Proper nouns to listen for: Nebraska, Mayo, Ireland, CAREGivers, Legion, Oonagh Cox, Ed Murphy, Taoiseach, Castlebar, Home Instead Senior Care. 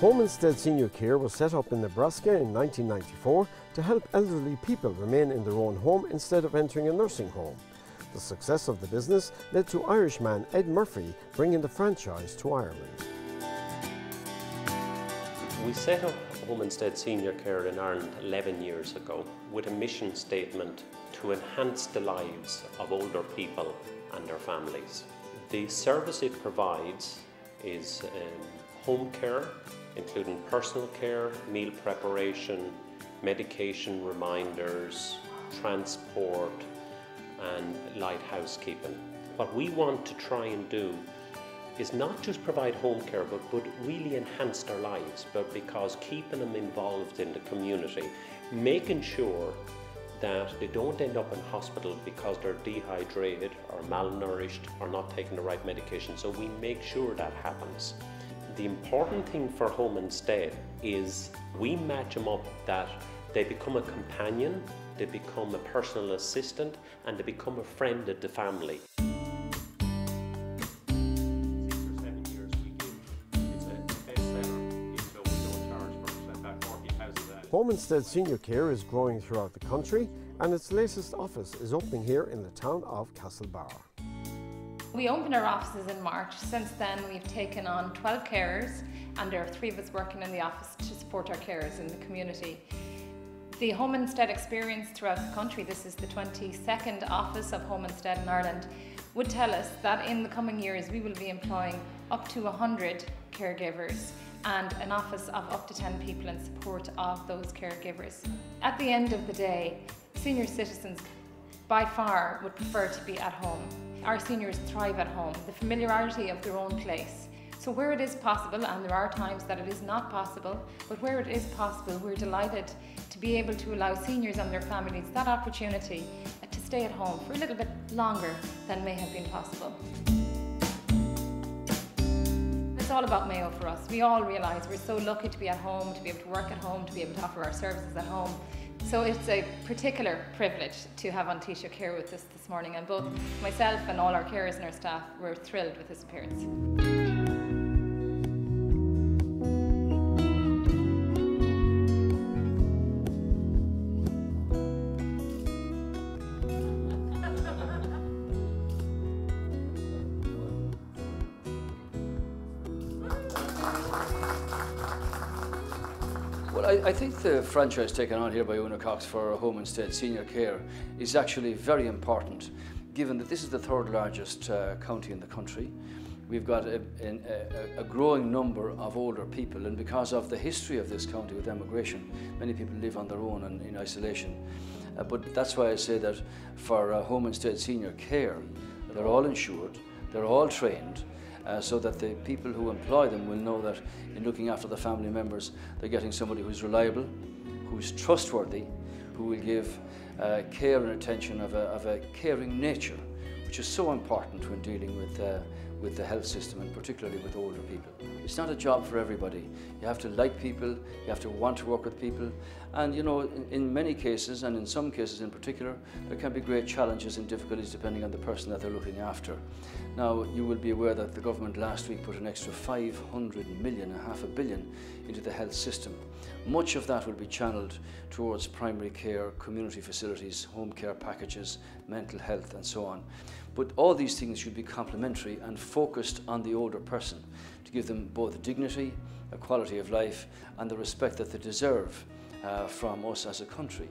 Home Instead Senior Care was set up in Nebraska in 1994 to help elderly people remain in their own home instead of entering a nursing home. The success of the business led to Irishman Ed Murphy bringing the franchise to Ireland. We set up Home Instead Senior Care in Ireland 11 years ago with a mission statement to enhance the lives of older people and their families. The service it provides is home care, including personal care, meal preparation, medication reminders, transport, and light housekeeping. What we want to try and do is not just provide home care, but really enhance their lives, because keeping them involved in the community, making sure that they don't end up in hospital because they're dehydrated or malnourished or not taking the right medication. So we make sure that happens. The important thing for Home Instead is we match them up that they become a companion, they become a personal assistant, and they become a friend of the family. 6 or 7 years we do. It's a bestseller, even though we don't charge for it, about 40,000 hours. Home Instead Senior Care is growing throughout the country, and its latest office is opening here in the town of Castlebar. We opened our offices in March. Since then, we've taken on 12 carers, and there are 3 of us working in the office to support our carers in the community. The Home Instead experience throughout the country, this is the 22nd office of Home Instead in Ireland, would tell us that in the coming years we will be employing up to 100 caregivers and an office of up to 10 people in support of those caregivers. At the end of the day, senior citizens by far would prefer to be at home. Our seniors thrive at home, the familiarity of their own place. So where it is possible, and there are times that it is not possible, but where it is possible, we're delighted to be able to allow seniors and their families that opportunity to stay at home for a little bit longer than may have been possible. It's all about Mayo for us. We all realise we're so lucky to be at home, to be able to work at home, to be able to offer our services at home. So it's a particular privilege to have Taoiseach here with us this morning, and both myself and all our carers and our staff were thrilled with his appearance. I think the franchise taken on here by Oonagh Cox for Home Instead Senior Care is actually very important, given that this is the 3rd largest county in the country. We've got a growing number of older people, and because of the history of this county with emigration, many people live on their own and in isolation. But that's why I say that for Home Instead Senior Care, they're all insured, they're all trained, so that the people who employ them will know that in looking after the family members, they're getting somebody who's reliable, who's trustworthy, who will give care and attention of a caring nature, which is so important when dealing with the health system, and particularly with older people. It's not a job for everybody. You have to like people, you have to want to work with people, and you know, in many cases, and in some cases in particular, there can be great challenges and difficulties depending on the person that they're looking after. Now, you will be aware that the government last week put an extra 500 million, $500 million, into the health system. Much of that will be channeled towards primary care, community facilities, home care packages, mental health, and so on. But all these things should be complementary and focused on the older person to give them both dignity, a quality of life, and the respect that they deserve from us as a country.